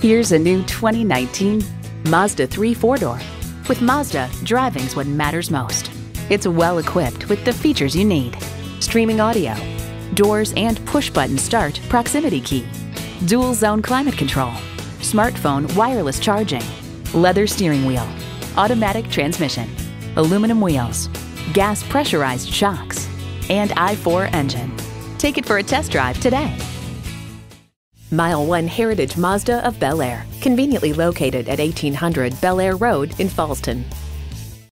Here's a new 2019 Mazda 3 4-door. With Mazda, driving's what matters most. It's well equipped with the features you need. Streaming audio, doors and push-button start proximity key, dual zone climate control, smartphone wireless charging, leather steering wheel, automatic transmission, aluminum wheels, gas pressurized shocks, and I4 engine. Take it for a test drive today. Mile 1 Heritage Mazda of Bel Air, conveniently located at 1800 Bel Air Road in Fallston.